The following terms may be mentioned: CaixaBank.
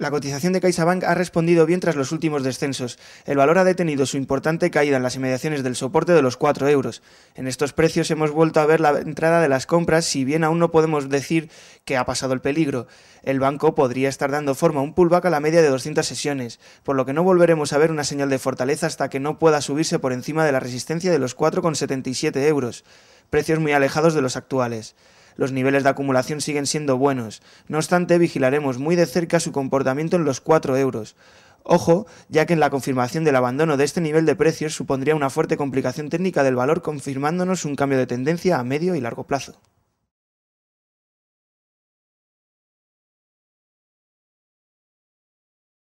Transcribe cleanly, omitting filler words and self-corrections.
La cotización de CaixaBank ha respondido bien tras los últimos descensos. El valor ha detenido su importante caída en las inmediaciones del soporte de los 4 euros. En estos precios hemos vuelto a ver la entrada de las compras, si bien aún no podemos decir que ha pasado el peligro. El banco podría estar dando forma a un pullback a la media de 200 sesiones, por lo que no volveremos a ver una señal de fortaleza hasta que no pueda subirse por encima de la resistencia de los 4,77 euros, precios muy alejados de los actuales. Los niveles de acumulación siguen siendo buenos, no obstante vigilaremos muy de cerca su comportamiento en los 4 euros. Ojo, ya que en la confirmación del abandono de este nivel de precios supondría una fuerte complicación técnica del valor, confirmándonos un cambio de tendencia a medio y largo plazo.